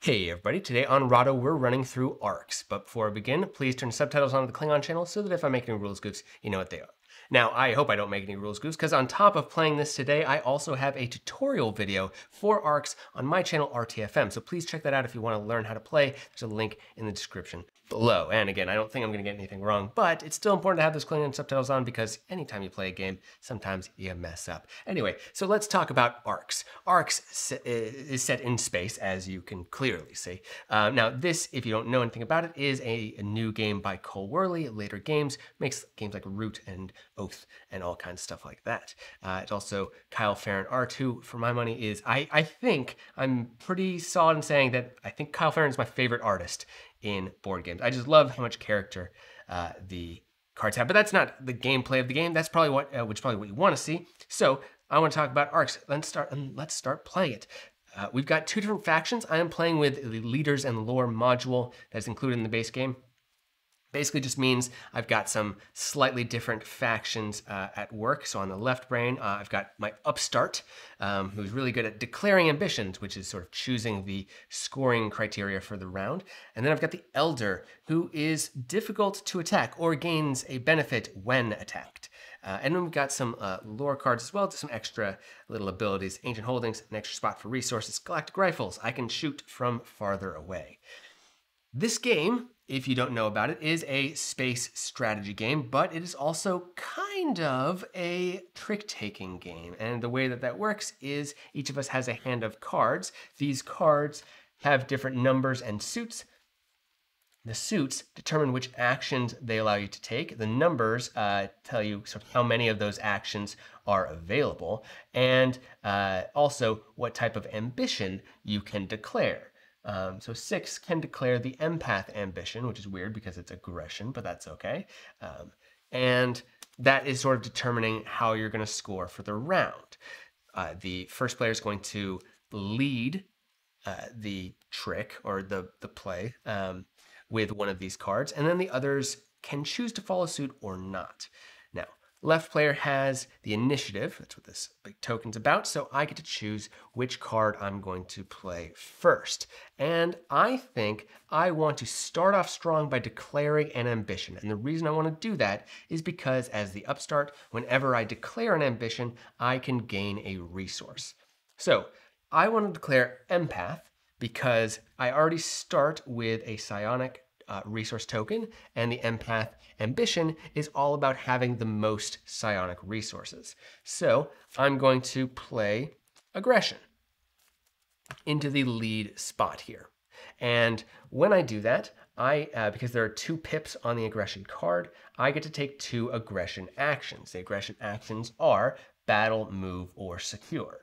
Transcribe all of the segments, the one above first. Hey everybody, today on Rahdo we're running through Arcs, but before I begin, please turn subtitles on to the Klingon channel so that if I make any rules goofs, you know what they are. Now, I hope I don't make any rules goofs, because on top of playing this today, I also have a tutorial video for Arcs on my channel RTFM, so please check that out if you want to learn how to play. There's a link in the description below. And again, I don't think I'm going to get anything wrong, but it's still important to have those Klingon subtitles on because anytime you play a game, sometimes you mess up. Anyway, so let's talk about Arcs. Arcs is set in space, as you can clearly see. Now this, if you don't know anything about it, is a new game by Cole Wehrle, Later Games, makes games like Root and Oath and all kinds of stuff like that. It's also Kyle Ferrin art, who for my money is, I think, I'm pretty solid in saying that I think Kyle Ferrin is my favorite artist in board games. I just love how much character the cards have, but that's not the gameplay of the game. That's probably what, which is probably what you want to see. So I want to talk about Arcs. Let's start playing it. We've got two different factions. I am playing with the Leaders and Lore module that's included in the base game. Basically just means I've got some slightly different factions at work. So on the left brain, I've got my upstart, who's really good at declaring ambitions, which is sort of choosing the scoring criteria for the round. And then I've got the elder, who is difficult to attack or gains a benefit when attacked. And then we've got some lore cards as well, just some extra little abilities, ancient holdings, an extra spot for resources, galactic rifles. I can shoot from farther away. This game, if you don't know about it, is a space strategy game, but it is also kind of a trick-taking game. And the way that that works is each of us has a hand of cards. These cards have different numbers and suits. The suits determine which actions they allow you to take. The numbers tell you sort of how many of those actions are available, and also what type of ambition you can declare. So 6 can declare the empath ambition, which is weird because it's aggression, but that's okay. And that is sort of determining how you're going to score for the round. The first player is going to lead the trick or the play with one of these cards, and then the others can choose to follow suit or not. Now, left player has the initiative. That's what this big token's about. So I get to choose which card I'm going to play first. And I think I want to start off strong by declaring an ambition. And the reason I want to do that is because as the upstart, whenever I declare an ambition, I can gain a resource. So I want to declare empath because I already start with a psionic resource token, and the empath ambition is all about having the most psionic resources. So I'm going to play aggression into the lead spot here. And when I do that, because there are 2 pips on the aggression card, I get to take 2 aggression actions. The aggression actions are battle, move, or secure.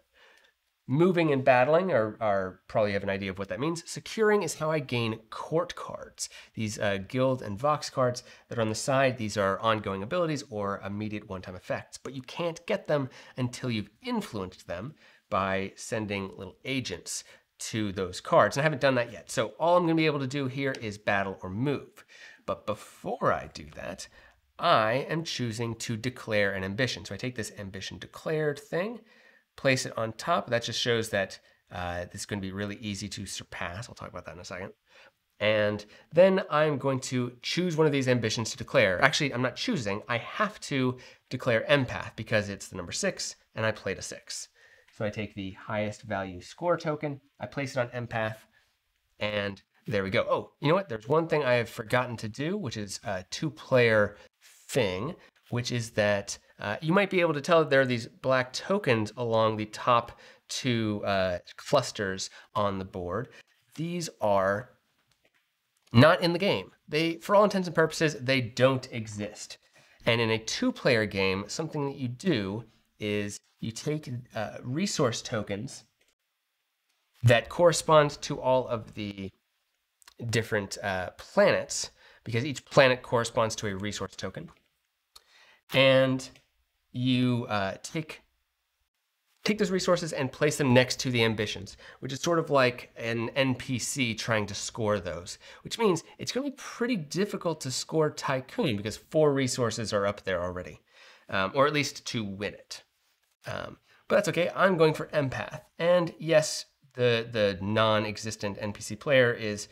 Moving and battling are probably have an idea of what that means. Securing is how I gain court cards. These guild and vox cards that are on the side, these are ongoing abilities or immediate one-time effects, but you can't get them until you've influenced them by sending little agents to those cards. And I haven't done that yet. So all I'm going to be able to do here is battle or move. But before I do that, I am choosing to declare an ambition. So I take this ambition declared thing, place it on top. That just shows that this is going to be really easy to surpass. I'll talk about that in a second. And then I'm going to choose one of these ambitions to declare. Actually, I'm not choosing. I have to declare empath because it's the number 6 and I played a 6. So I take the highest value score token, I place it on empath, and there we go. Oh, you know what? There's one thing I have forgotten to do, which is a 2-player thing, which is that you might be able to tell that there are these black tokens along the top 2 clusters on the board. These are not in the game. They, for all intents and purposes, they don't exist. And in a 2-player game, something that you do is you take resource tokens that correspond to all of the different planets, because each planet corresponds to a resource token. And you take those resources and place them next to the ambitions, which is sort of like an NPC trying to score those, which means it's going to be pretty difficult to score Tycoon because 4 resources are up there already, or at least to win it. But that's okay. I'm going for empath. And yes, the non-existent NPC player is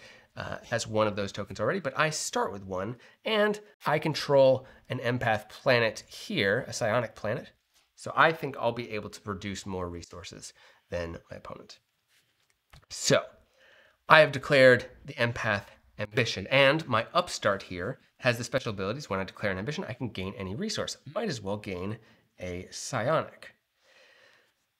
has one of those tokens already, but I start with one, and I control an empath planet here, a psionic planet. So I think I'll be able to produce more resources than my opponent. So I have declared the empath ambition, and my upstart here has the special abilities. When I declare an ambition, I can gain any resource. Might as well gain a psionic.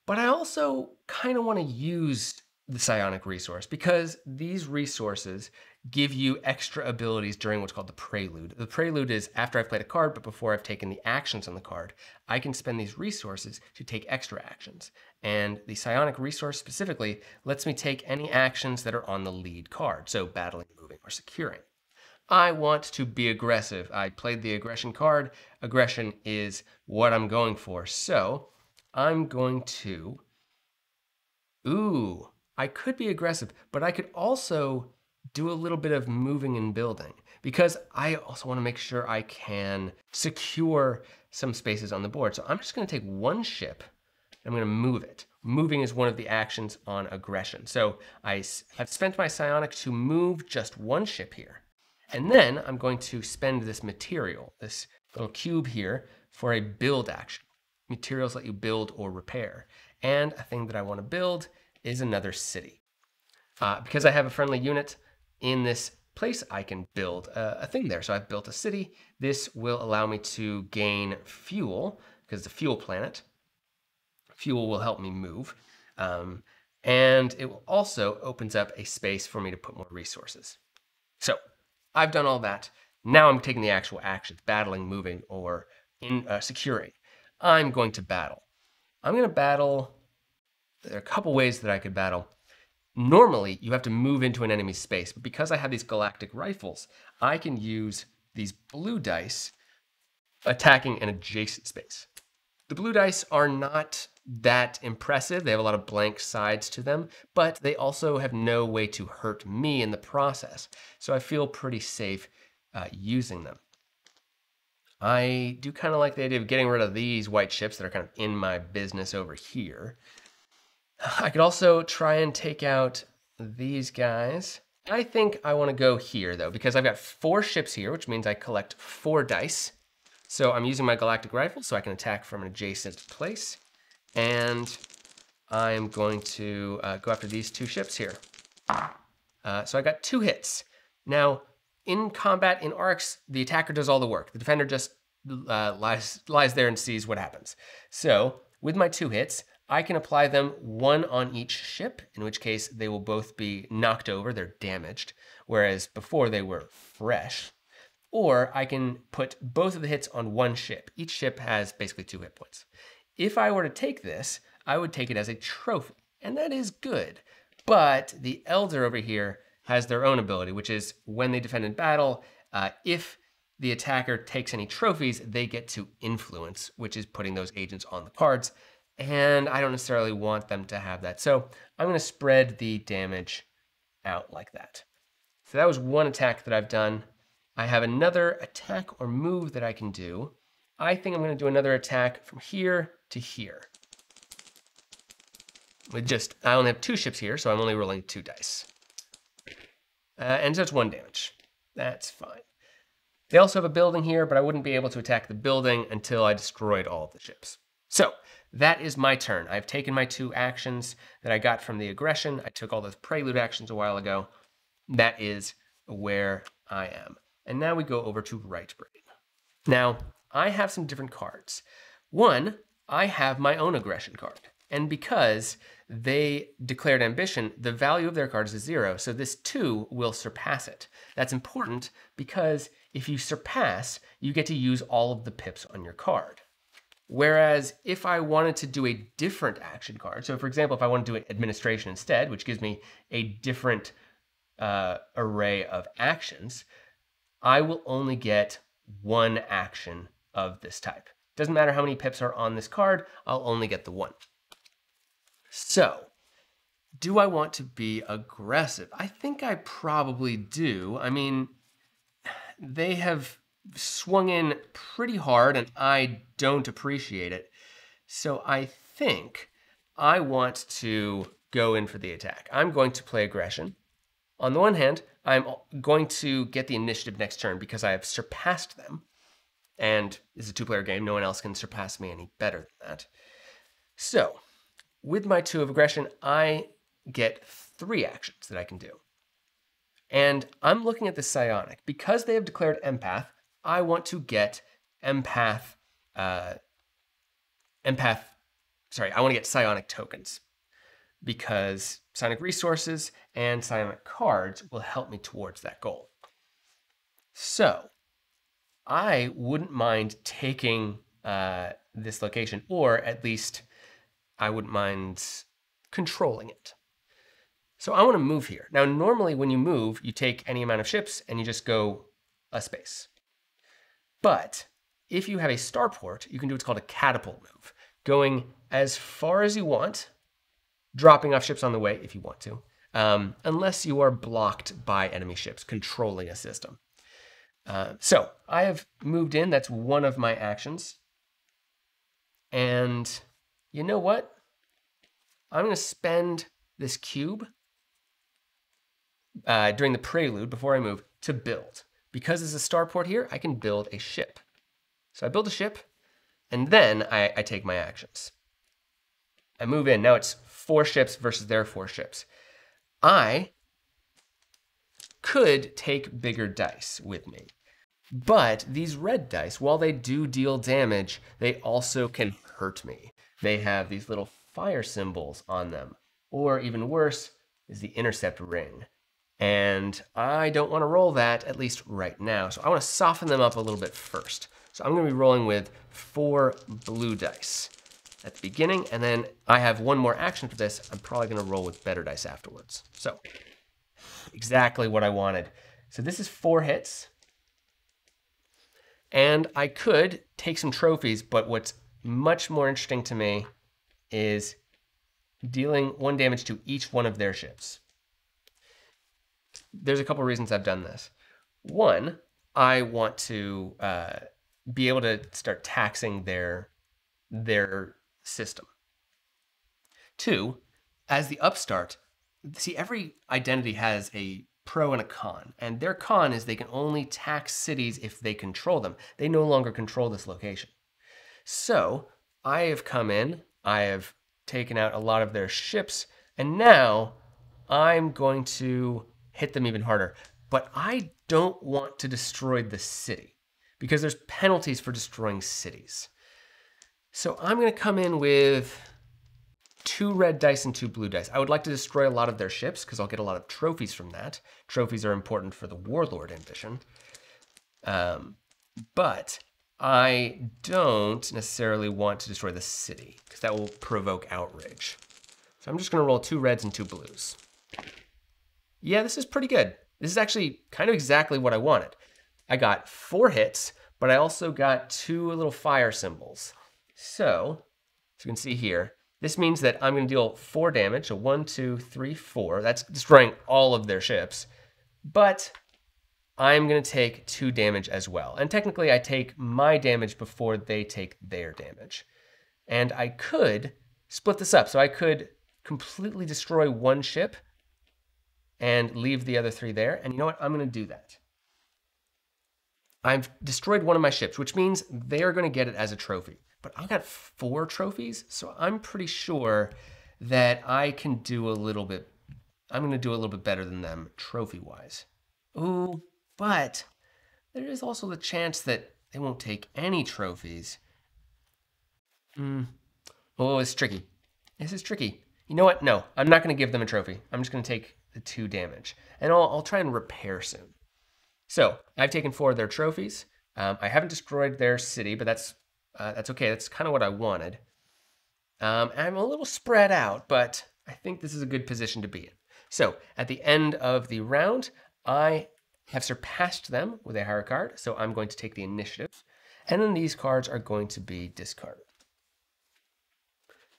But I also kind of want to use the psionic resource, because these resources give you extra abilities during what's called the prelude. The prelude is after I've played a card, but before I've taken the actions on the card, I can spend these resources to take extra actions. And the psionic resource specifically lets me take any actions that are on the lead card, so battling, moving, or securing. I want to be aggressive. I played the aggression card. Aggression is what I'm going for. So I'm going to, ooh, I could be aggressive, but I could also do a little bit of moving and building, because I also want to make sure I can secure some spaces on the board. So I'm just going to take one ship and I'm going to move it. Moving is one of the actions on aggression. So I have spent my psionic to move just one ship here. And then I'm going to spend this material, this little cube here, for a build action. Materials let you build or repair. And a thing that I want to build is another city. Because I have a friendly unit in this place, I can build a thing there. So I've built a city. This will allow me to gain fuel, because the fuel planet, fuel will help me move. And it will also opens up a space for me to put more resources. So I've done all that. Now I'm taking the actual actions, battling, moving, or securing. I'm going to battle. I'm going to battle. There are a couple ways that I could battle. Normally, you have to move into an enemy space, but because I have these galactic rifles, I can use these blue dice attacking an adjacent space. The blue dice are not that impressive. They have a lot of blank sides to them, but they also have no way to hurt me in the process, so I feel pretty safe using them. I do kind of like the idea of getting rid of these white ships that are kind of in my business over here. I could also try and take out these guys. I think I want to go here, though, because I've got four ships here, which means I collect four dice. So I'm using my galactic rifle, so I can attack from an adjacent place. And I'm going to go after these two ships here. So I got two hits. Now, in combat, in Arcs, the attacker does all the work. The defender just lies there and sees what happens. So with my two hits, I can apply them one on each ship, in which case they will both be knocked over, they're damaged, whereas before they were fresh. Or I can put both of the hits on one ship. Each ship has basically two hit points. If I were to take this, I would take it as a trophy, and that is good. But the Elder over here has their own ability, which is when they defend in battle, if the attacker takes any trophies, they get to influence, which is putting those agents on the cards. And I don't necessarily want them to have that. So I'm going to spread the damage out like that. So that was one attack that I've done. I have another attack or move that I can do. I think I'm going to do another attack from here to here. I only have two ships here, so I'm only rolling two dice. And so it's one damage. That's fine. They also have a building here, but I wouldn't be able to attack the building until I destroyed all of the ships. So that is my turn. I've taken my two actions that I got from the aggression. I took all those prelude actions a while ago. That is where I am. And now we go over to right brain. Now, I have some different cards. One, I have my own aggression card. And because they declared ambition, the value of their card is 0. So this 2 will surpass it. That's important because if you surpass, you get to use all of the pips on your card. Whereas if I wanted to do a different action card, so for example, if I want to do an administration instead, which gives me a different array of actions, I will only get one action of this type. Doesn't matter how many pips are on this card, I'll only get the one. So do I want to be aggressive? I think I probably do. I mean, they have swung in pretty hard, and I don't appreciate it. So I think I want to go in for the attack. I'm going to play aggression. On the one hand, I'm going to get the initiative next turn because I have surpassed them. And it's a two-player game. No one else can surpass me any better than that. So with my 2 of aggression, I get 3 actions that I can do. And I'm looking at the psionic. Because they have declared empath, I want to get empath, I want to get psionic tokens, because psionic resources and psionic cards will help me towards that goal. So I wouldn't mind taking this location, or at least I wouldn't mind controlling it. So I want to move here. Now, normally when you move, you take any amount of ships and you just go a space. But if you have a starport, you can do what's called a catapult move, going as far as you want, dropping off ships on the way if you want to, unless you are blocked by enemy ships controlling a system. So I have moved in. That's one of my actions. And you know what? I'm going to spend this cube during the prelude, before I move, to build. Because there's a starport here, I can build a ship. So I build a ship, and then I take my actions. I move in. Now it's 4 ships versus their 4 ships. I could take bigger dice with me. But these red dice, while they do deal damage, they also can hurt me. They have these little fire symbols on them. Or even worse is the intercept ring. And I don't want to roll that, at least right now. So I want to soften them up a little bit first. So I'm going to be rolling with 4 blue dice at the beginning. And then I have one more action for this. I'm probably going to roll with better dice afterwards. So exactly what I wanted. So this is 4 hits. And I could take some trophies, but what's much more interesting to me is dealing 1 damage to each one of their ships. There's a couple reasons I've done this. One, I want to be able to start taxing their system. 2, as the upstart, see, every identity has a pro and a con, and their con is they can only tax cities if they control them. They no longer control this location. So I have come in, I have taken out a lot of their ships, and now I'm going to hit them even harder. But I don't want to destroy the city, because there's penalties for destroying cities. So I'm going to come in with 2 red dice and 2 blue dice. I would like to destroy a lot of their ships because I'll get a lot of trophies from that. Trophies are important for the warlord ambition. But I don't necessarily want to destroy the city because that will provoke outrage. So I'm just going to roll 2 reds and 2 blues. Yeah, this is pretty good. This is actually kind of exactly what I wanted. I got 4 hits, but I also got 2 little fire symbols. So, as you can see here, this means that I'm going to deal 4 damage. So 1, 2, 3, 4. That's destroying all of their ships. But I'm going to take 2 damage as well. And technically, I take my damage before they take their damage. And I could split this up. So I could completely destroy 1 ship and leave the other 3 there. And you know what? I'm going to do that. I've destroyed 1 of my ships, which means they're going to get it as a trophy. But I've got 4 trophies, so I'm pretty sure that I can do a little bit. I'm going to do a little bit better than them trophy-wise. Ooh, but there is also the chance that they won't take any trophies. Oh, it's tricky. This is tricky. You know what? No, I'm not going to give them a trophy. I'm just going to take the 2 damage, and I'll try and repair soon. So I've taken 4 of their trophies. I haven't destroyed their city, but that's okay. That's kind of what I wanted. I'm a little spread out, but I think this is a good position to be in. So at the end of the round, I have surpassed them with a higher card. So I'm going to take the initiative, and then these cards are going to be discarded.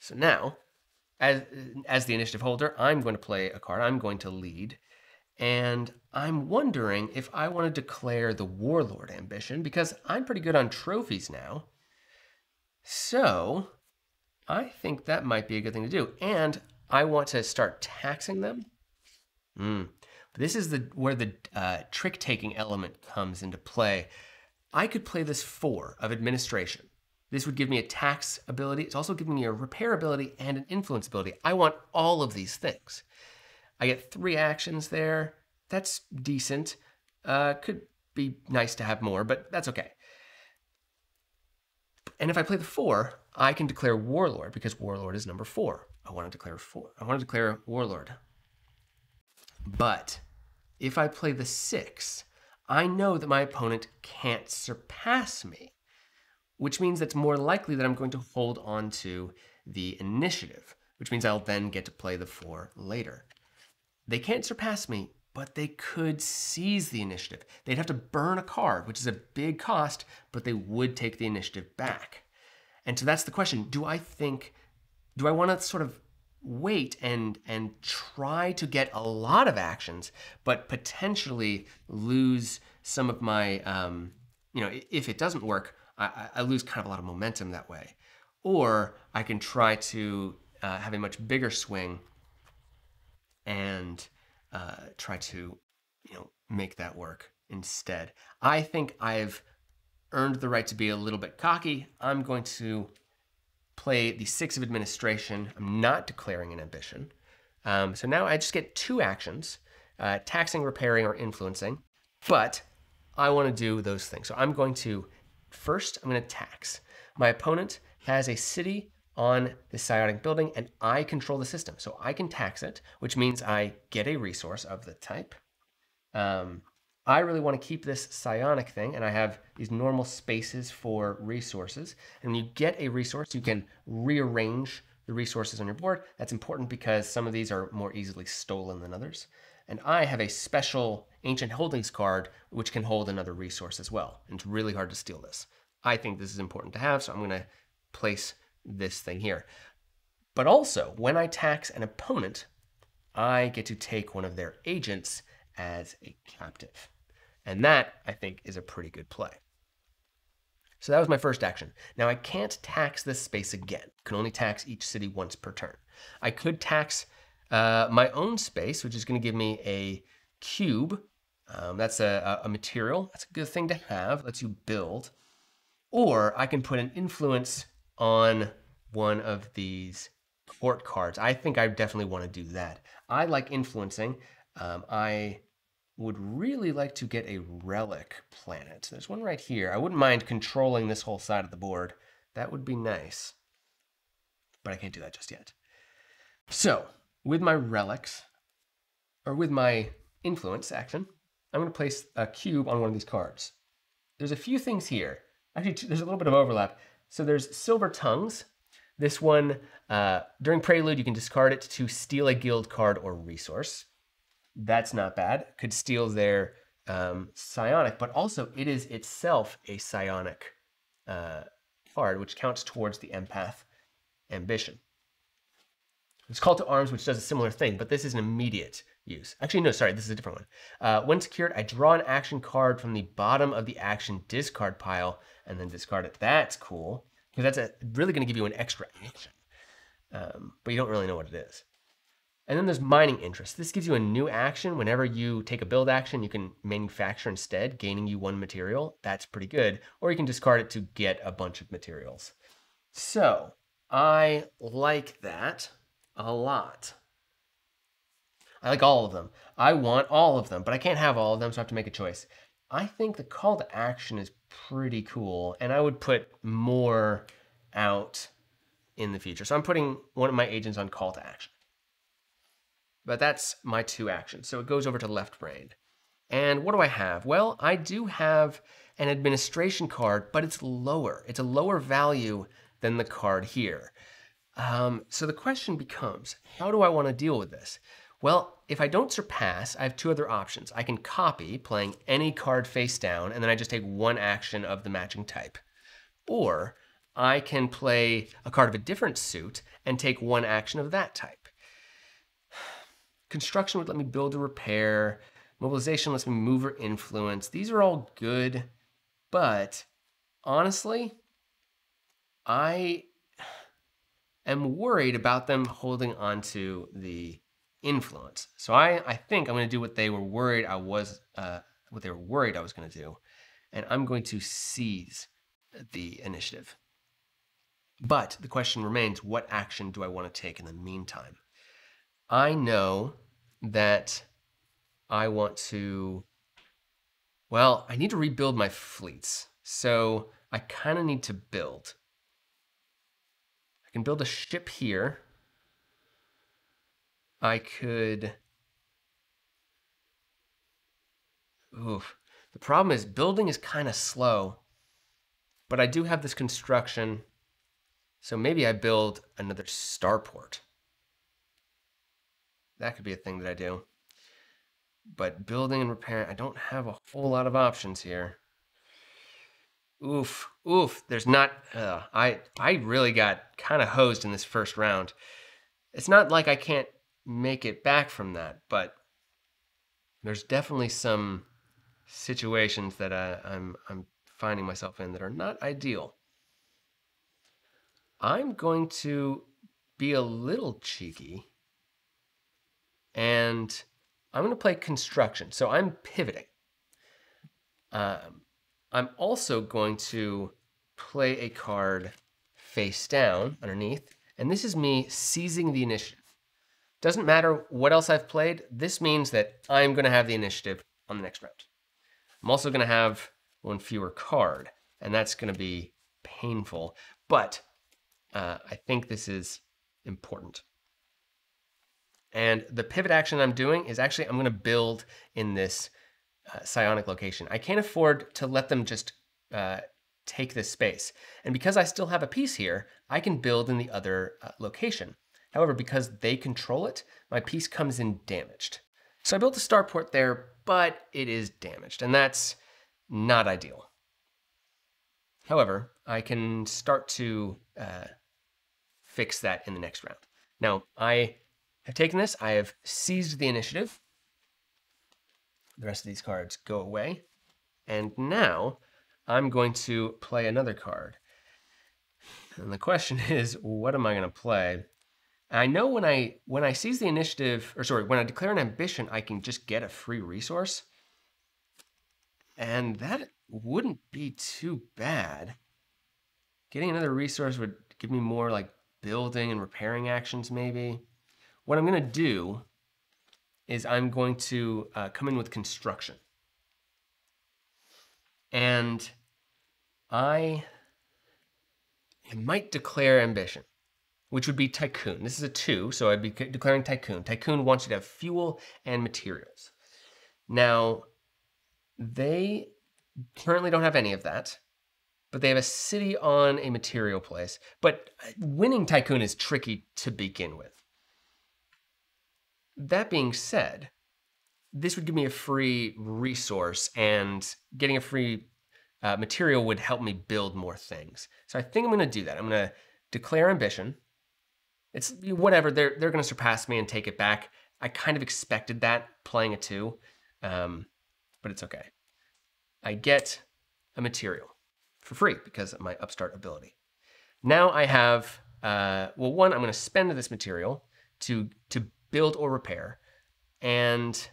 So now, as the initiative holder, I'm going to play a card. I'm going to lead. And I'm wondering if I want to declare the warlord ambition, because I'm pretty good on trophies now. So I think that might be a good thing to do. And I want to start taxing them. This is where the trick-taking element comes into play. I could play this 4 of administration. This would give me a tax ability. It's also giving me a repair ability and an influence ability. I want all of these things. I get 3 actions there. That's decent. Could be nice to have more, but that's okay. And if I play the 4, I can declare Warlord, because Warlord is number 4. I want to declare 4. I want to declare Warlord. But if I play the 6, I know that my opponent can't surpass me, which means that's more likely that I'm going to hold on to the initiative, which means I'll then get to play the 4 later. They can't surpass me, but they could seize the initiative. They'd have to burn a card, which is a big cost, but they would take the initiative back. And so that's the question. Do I want to sort of wait and try to get a lot of actions, but potentially lose some of my, you know, if it doesn't work, I lose kind of a lot of momentum that way. Or I can try to have a much bigger swing and try to, you know, make that work instead. I think I've earned the right to be a little bit cocky. I'm going to play the 6 of administration. I'm not declaring an ambition. So now I just get 2 actions, taxing, repairing, or influencing, but I want to do those things. So I'm going to, first, I'm going to tax. My opponent has a city on the psiotic building, and I control the system. So I can tax it, which means I get a resource of the type. I really want to keep this psionic thing, and I have these normal spaces for resources. And when you get a resource, you can rearrange the resources on your board. That's important because some of these are more easily stolen than others. And I have a special Ancient Holdings card, which can hold another resource as well. And it's really hard to steal this. I think this is important to have, so I'm going to place this thing here. But also, when I tax an opponent, I get to take one of their agents as a captive. And that, I think, is a pretty good play. So that was my first action. Now, I can't tax this space again. I can only tax each city once per turn. I could tax my own space, which is going to give me a cube. That's a material. That's a good thing to have. Lets you build. Or I can put an influence on one of these court cards. I think I definitely want to do that. I like influencing. I would really like to get a relic planet. There's one right here. I wouldn't mind controlling this whole side of the board. That would be nice. But I can't do that just yet. So with my relics, or with my influence action, I'm going to place a cube on one of these cards. There's a few things here. Actually, there's a little bit of overlap. So there's Silver Tongues. This one, during Prelude, you can discard it to steal a guild card or resource. That's not bad. Could steal their psionic, but also it is itself a psionic card, which counts towards the empath ambition. It's Call to Arms, which does a similar thing, but this is an immediate use. Actually, no, sorry, this is a different one. When secured, I draw an action card from the bottom of the action discard pile and then discard it. That's cool, because that's really going to give you an extra action, but you don't really know what it is. And then there's Mining Interest. This gives you a new action. Whenever you take a build action, you can manufacture instead, gaining you 1 material. That's pretty good. Or you can discard it to get a bunch of materials. So I like that a lot. I like all of them. I want all of them, but I can't have all of them, so I have to make a choice. I think the call to action is pretty cool, and I would put more out in the future. So I'm putting one of my agents on call to action. But that's my 2 actions. So it goes over to left brain. And what do I have? Well, I do have an administration card, but it's lower. It's a lower value than the card here. So the question becomes, how do I want to deal with this? Well, if I don't surpass, I have 2 other options. I can copy, playing any card face down, and then I just take 1 action of the matching type. Or I can play a card of a different suit and take 1 action of that type. Construction would let me build or repair. Mobilization lets me move or influence. These are all good, but honestly, am worried about them holding on to the influence. So I think I'm going to do what they were worried I was going to do, and I'm going to seize the initiative. But the question remains, what action do I want to take in the meantime? I know that I want to, well, I need to rebuild my fleets. So I kind of need to build. I can build a ship here. I could, oof. The problem is building is kind of slow, but I do have this construction. So maybe I build another starport. That could be a thing that I do. But building and repairing, I don't have a whole lot of options here. Oof, oof, there's not, I really got kind of hosed in this first round. It's not like I can't make it back from that, but there's definitely some situations that I'm finding myself in that are not ideal. I'm going to be a little cheeky and I'm going to play construction. So I'm pivoting. I'm also going to play a card face down underneath. And this is me seizing the initiative. Doesn't matter what else I've played. This means that I'm going to have the initiative on the next round. I'm also going to have one fewer card, and that's going to be painful, but I think this is important. And the pivot action I'm doing is actually, I'm going to build in this psionic location. I can't afford to let them just take this space. And because I still have a piece here, I can build in the other location. However, because they control it, my piece comes in damaged. So I built a starport there, but it is damaged, and that's not ideal. However, I can start to fix that in the next round. Now, I have taken this. I have seized the initiative. The rest of these cards go away. And now I'm going to play another card. And the question is, what am I going to play? I know when I seize the initiative, or sorry, when I declare an ambition, I can just get a free resource. And that wouldn't be too bad. Getting another resource would give me more like building and repairing actions maybe. What I'm going to do is I'm going to come in with construction. And I might declare ambition, which would be tycoon. This is a 2, so I'd be declaring tycoon. Tycoon wants you to have fuel and materials. Now, they currently don't have any of that, but they have a city on a material place. But winning tycoon is tricky to begin with. That being said, this would give me a free resource, and getting a free material would help me build more things. So I think I'm going to do that. I'm going to declare ambition. It's whatever, they're going to surpass me and take it back. I kind of expected that playing a 2, but it's okay. I get a material for free because of my upstart ability. Now I have, well, one, I'm going to spend this material to build or repair, and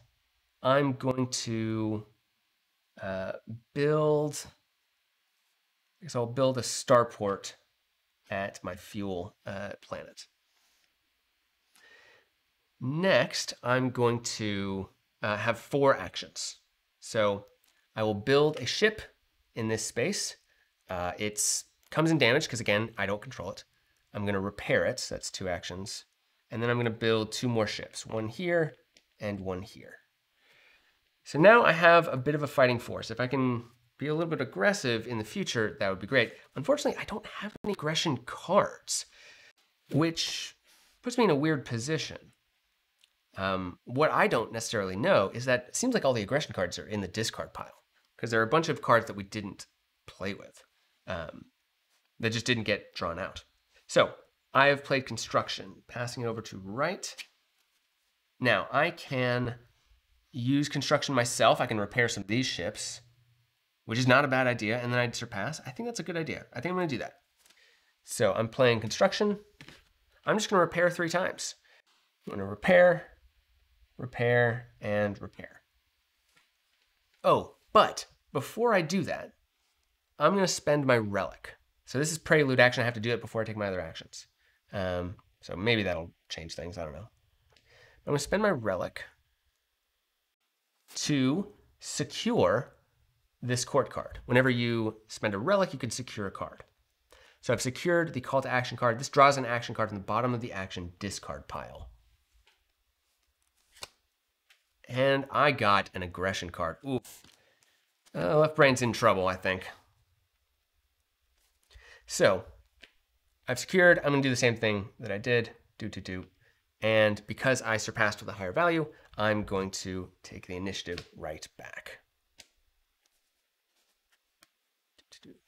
I'm going to build, I guess I'll build a starport at my fuel planet. Next, I'm going to have 4 actions. So I will build a ship in this space. It comes in damage because, again, I don't control it. I'm going to repair it. So that's 2 actions. And then I'm going to build 2 more ships, one here and one here. So now I have a bit of a fighting force. If I can be a little bit aggressive in the future, that would be great. Unfortunately, I don't have any aggression cards, which puts me in a weird position. What I don't necessarily know is that it seems like all the aggression cards are in the discard pile, because there are a bunch of cards that we didn't play with that just didn't get drawn out. So I have played construction, passing it over to right. Now I can use construction myself. I can repair some of these ships, which is not a bad idea. And then I'd surpass. I think that's a good idea. I think I'm going to do that. So I'm playing construction. I'm just gonna repair 3 times. I'm gonna repair, repair, and repair. Oh, but before I do that, I'm gonna spend my relic. So this is prelude action, I have to do it before I take my other actions. So maybe that'll change things, I don't know. I'm gonna spend my relic to secure this court card. Whenever you spend a relic, you can secure a card. So I've secured the call to action card. This draws an action card from the bottom of the action discard pile. And I got an aggression card. Ooh, left brain's in trouble, I think. So I've secured, I'm gonna do the same thing that I did, do. And because I surpassed with a higher value, I'm going to take the initiative right back.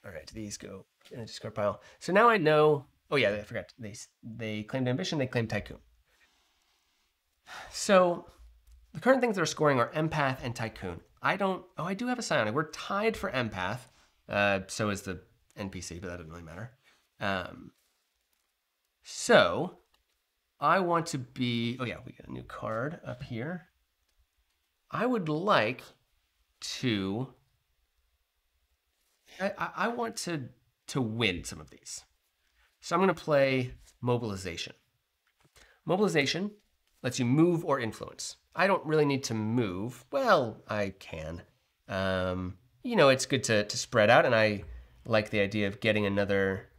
All right, these go in a discard pile. So now I know, oh yeah, I forgot, they claimed ambition, they claimed tycoon. So the current things that are scoring are empath and tycoon. I don't, oh, I do have a psionic. We're tied for empath. So is the NPC, but that doesn't really matter. So I want to be, oh yeah, we got a new card up here. I would like to, I want to win some of these. So I'm gonna play mobilization. Mobilization lets you move or influence. I don't really need to move. Well, I can. You know, it's good to spread out, and I like the idea of getting another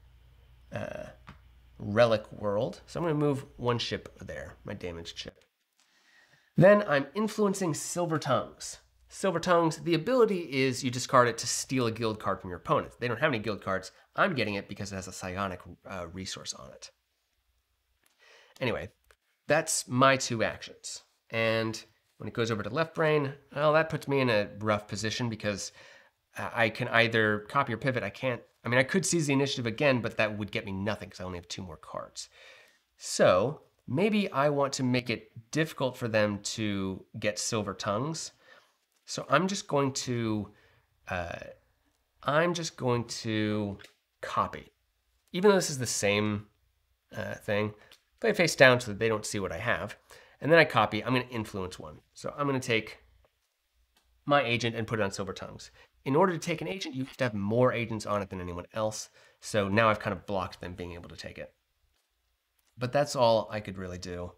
relic world. So I'm gonna move 1 ship there, my damaged ship. Then I'm influencing Silver Tongues. Silver Tongues, the ability is you discard it to steal a guild card from your opponent. They don't have any guild cards. I'm getting it because it has a psionic resource on it. Anyway, that's my 2 actions. And when it goes over to left brain, well, that puts me in a rough position because I can either copy or pivot. I can't, I mean, I could seize the initiative again, but that would get me nothing because I only have 2 more cards. So maybe I want to make it difficult for them to get Silver Tongues. So I'm just going to, copy. Even though this is the same thing, play face down so that they don't see what I have. And then I copy, I'm gonna influence 1. So I'm gonna take my agent and put it on Silver Tongues. In order to take an agent, you have to have more agents on it than anyone else. So now I've kind of blocked them being able to take it. But that's all I could really do.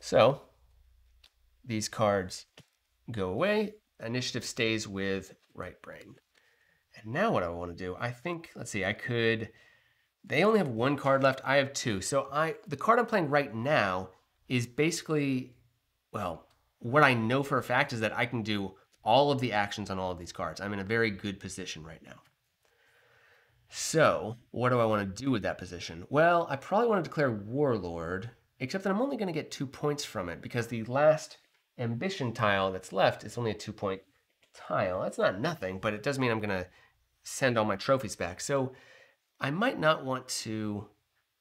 So these cards go away. Initiative stays with right brain. And now what I want to do, I think, let's see, I could, they only have 1 card left. I have 2. So the card I'm playing right now is basically, well, what I know for a fact is that I can do all of the actions on all of these cards. I'm in a very good position right now. So what do I want to do with that position? Well, I probably want to declare Warlord, except that I'm only going to get 2 points from it because the last ambition tile that's left, it's only a 2-point tile. That's not nothing, but it does mean I'm gonna send all my trophies back. So I might not want to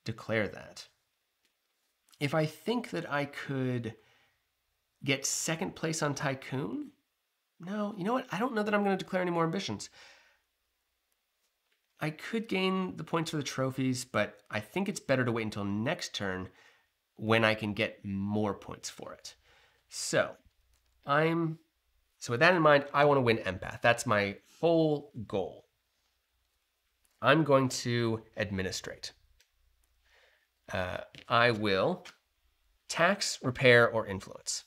declare that. If I think that I could get 2nd place on Tycoon, no, you know what? I don't know that I'm gonna declare any more ambitions. I could gain the points for the trophies, but I think it's better to wait until next turn when I can get more points for it. So with that in mind, I want to win empath. That's my whole goal. I'm going to administrate. I will tax, repair, or influence.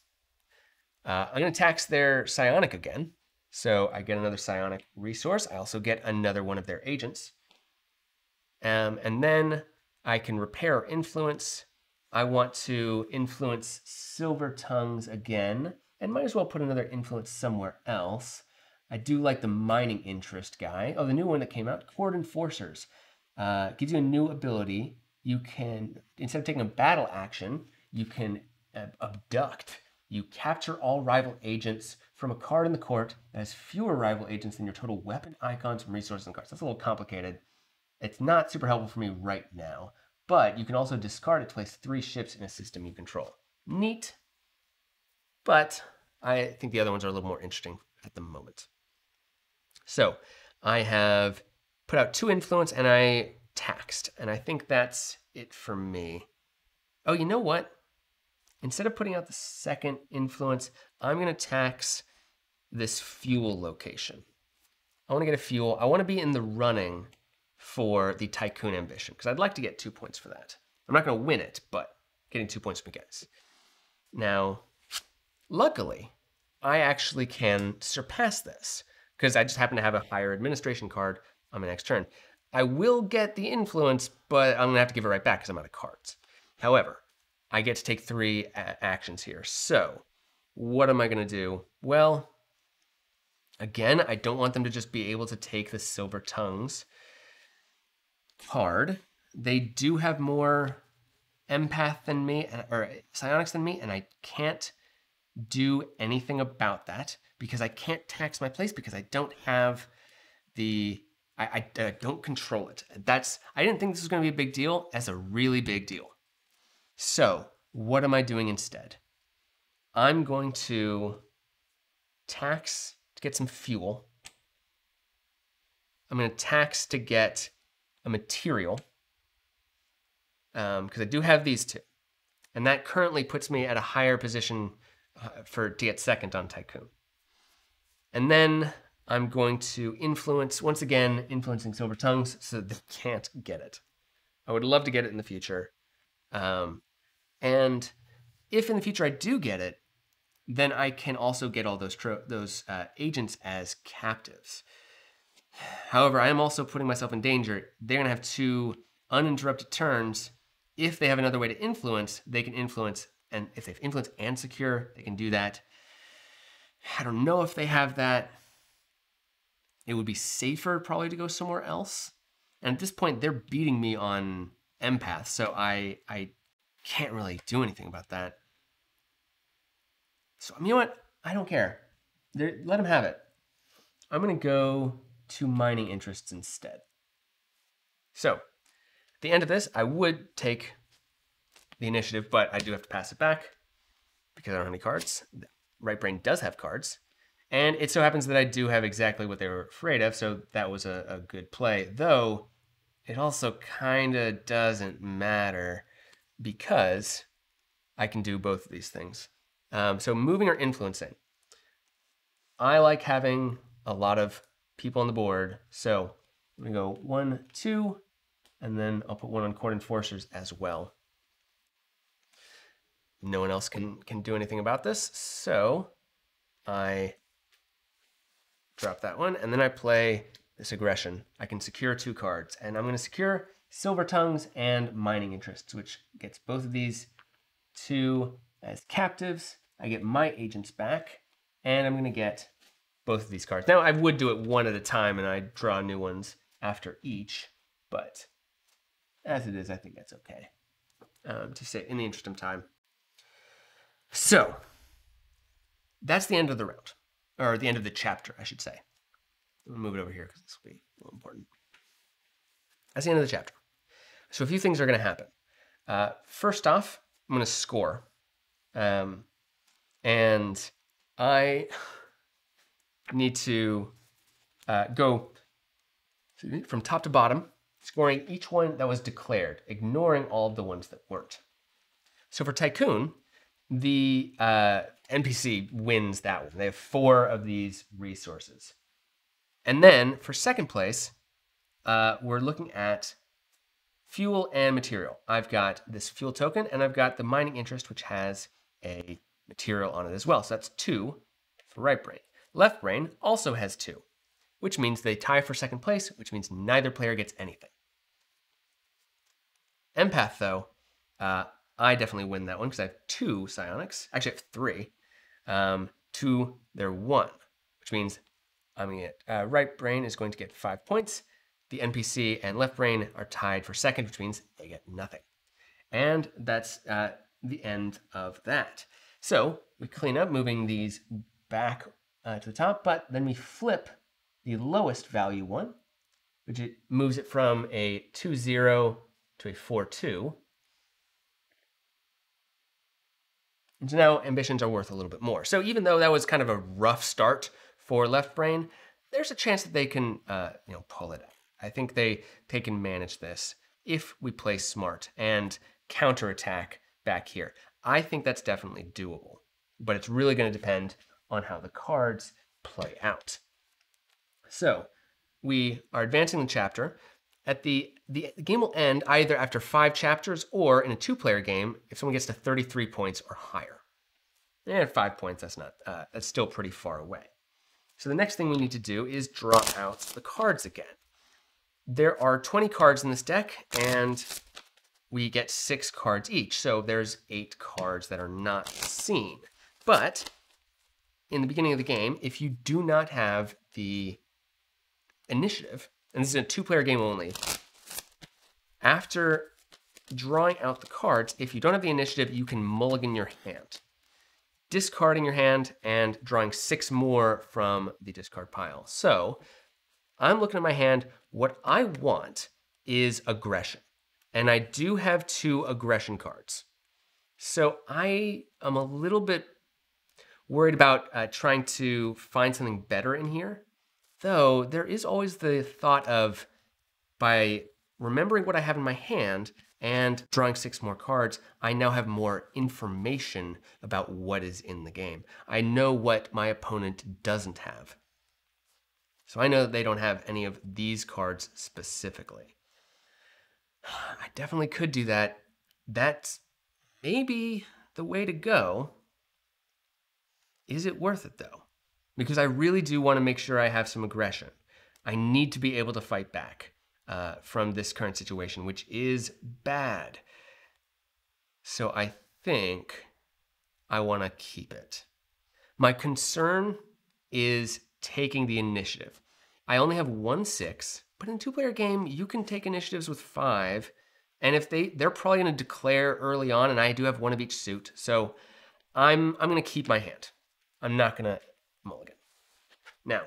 I'm going to tax their psionic again. So I get another psionic resource. I also get another one of their agents. And then I can repair or influence. I want to influence Silver Tongues again, and might as well put another influence somewhere else. I do like the mining interest guy. Oh, the new one that came out, Court Enforcers. Gives you a new ability. You can, instead of taking a battle action, you can abduct. You capture all rival agents from a card in the court that has fewer rival agents than your total weapon, icons, and resources and cards. That's a little complicated. It's not super helpful for me right now. But you can also discard it to place 3 ships in a system you control. Neat, but I think the other ones are a little more interesting at the moment. So I have put out 2 influence and I taxed, and I think that's it for me. Oh, you know what? Instead of putting out the second influence, I'm going to tax this fuel location. I want to get a fuel. I want to be in the running for the Tycoon Ambition, because I'd like to get 2 points for that. I'm not going to win it, but getting 2 points from you guys. Now, luckily, I actually can surpass this, because I just happen to have a higher administration card on my next turn. I will get the influence, but I'm going to have to give it right back because I'm out of cards. However, I get to take three actions here. So what am I going to do? Well, again, I don't want them to just be able to take the Silver Tongues card. They do have more empath than me, or psionics than me, and I can't do anything about that because I can't tax my place because I don't have the, I don't control it. That's, I didn't think this was going to be a big deal. That's a really big deal. So what am I doing instead? I'm going to tax to get some fuel. I'm going to tax to get a material, because I do have these two. And that currently puts me at a higher position to get second on Tycoon. And then I'm going to influence, once again, influencing Silver Tongues so that they can't get it. I would love to get it in the future. And if in the future I do get it, then I can also get all those agents as captives. However, I am also putting myself in danger. They're going to have two uninterrupted turns. If they have another way to influence, they can influence. And if they've influenced and secure, they can do that. I don't know if they have that. It would be safer probably to go somewhere else. And at this point, they're beating me on empath, so I can't really do anything about that. So you know what? I don't care. Let them have it. I'm going to go to mining interests instead. So at the end of this, I would take the initiative, but I do have to pass it back because I don't have any cards. The right brain does have cards. And it so happens that I do have exactly what they were afraid of, so that was a good play. Though, it also kind of doesn't matter because I can do both of these things. So moving or influencing. I like having a lot of people on the board. So I'm going to go 1, 2, and then I'll put one on Court Enforcers as well. No one else can do anything about this, so I drop that one, and then I play this aggression. I can secure two cards, and I'm going to secure Silver Tongues and Mining Interests, which gets both of these two as captives. I get my agents back, and I'm going to get both of these cards. Now, I would do it one at a time, and I draw new ones after each, but as it is, I think that's okay to say in the interest of time. So that's the end of the round. Or the end of the chapter, I should say. We'll move it over here because this will be a little important. That's the end of the chapter. So a few things are going to happen. First off, I'm going to score. And I need to go from top to bottom, scoring each one that was declared, ignoring all the ones that weren't. So for Tycoon, the NPC wins that one. They have 4 of these resources. And then for second place, we're looking at fuel and material. I've got this fuel token, and I've got the mining interest, which has a material on it as well. So that's 2 for right brain. Left brain also has 2, which means they tie for second place, which means neither player gets anything. Empath, though, I definitely win that one because I have 2 psionics. Actually, I have 3. 2, they're 1, which means I'm going to get right brain is going to get 5 points. The NPC and left brain are tied for second, which means they get nothing. And that's the end of that. So we clean up, moving these back to the top, but then we flip the lowest value one, which it moves it from a 2-0 to a 4-2. And so now ambitions are worth a little bit more. So even though that was kind of a rough start for left brain, there's a chance that they can, pull it up. I think they can manage this. if we play smart and counterattack back here. I think that's definitely doable, but it's really going to depend on how the cards play out. So we are advancing the chapter. At the game will end either after 5 chapters or in a 2-player game if someone gets to 33 points or higher. And at 5 points, that's not that's still pretty far away. So the next thing we need to do is draw out the cards again. There are 20 cards in this deck, and we get 6 cards each. So there's 8 cards that are not seen. But in the beginning of the game, if you do not have the initiative, and this is a 2-player game only, after drawing out the cards, if you don't have the initiative, you can mulligan your hand, discarding your hand and drawing 6 more from the discard pile. So I'm looking at my hand. What I want is aggression, and I do have 2 aggression cards. So I am a little bit worried about trying to find something better in here. Though there is always the thought of, by remembering what I have in my hand and drawing 6 more cards, I now have more information about what is in the game. I know what my opponent doesn't have. So I know that they don't have any of these cards specifically. I definitely could do that. That's maybe the way to go. Is it worth it though? Because I really do want to make sure I have some aggression. I need to be able to fight back from this current situation, which is bad. So I think I want to keep it. My concern is taking the initiative. I only have 1-6, but in a 2-player game, you can take initiatives with 5. And if they're probably going to declare early on, and I do have 1 of each suit. So I'm going to keep my hand. I'm not going to mulligan. Now,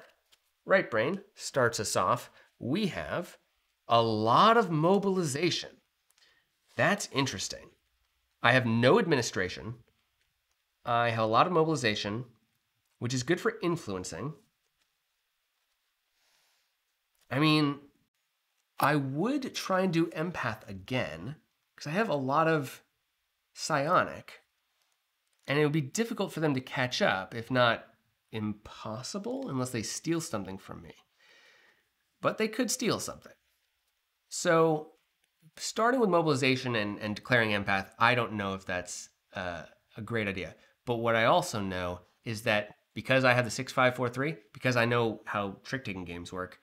right brain starts us off. We have a lot of mobilization. That's interesting. I have no administration. I have a lot of mobilization, which is good for influencing. I mean, I would try and do empath again, because I have a lot of psionic, and it would be difficult for them to catch up, if not impossible, unless they steal something from me. But they could steal something. So starting with mobilization and declaring empath, I don't know if that's a great idea. But what I also know is that because I have the 6-5-4-3, because I know how trick-taking games work,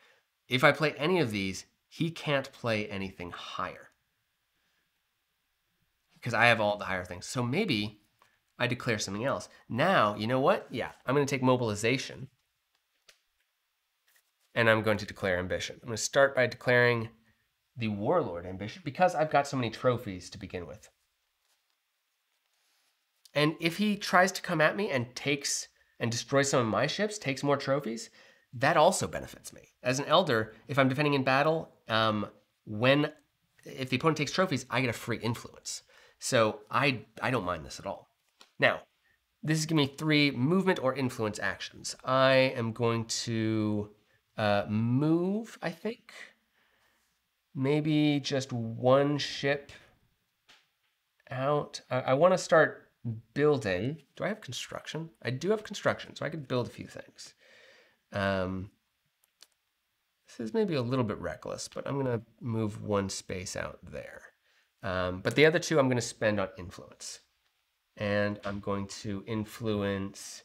if I play any of these, he can't play anything higher, because I have all the higher things. So maybe I declare something else. Now, you know what? Yeah, I'm going to take mobilization, and I'm going to declare ambition. I'm going to start by declaring the warlord ambition, because I've got so many trophies to begin with. And if he tries to come at me and takes and destroys some of my ships, takes more trophies, that also benefits me. As an elder, if I'm defending in battle, if the opponent takes trophies, I get a free influence. So I don't mind this at all. Now, this is giving me 3 movement or influence actions. I am going to move, I think. Maybe just 1 ship out. I want to start building. Do I have construction? I do have construction, so I could build a few things. This is maybe a little bit reckless, but I'm going to move 1 space out there. But the other 2 I'm going to spend on influence. And I'm going to influence,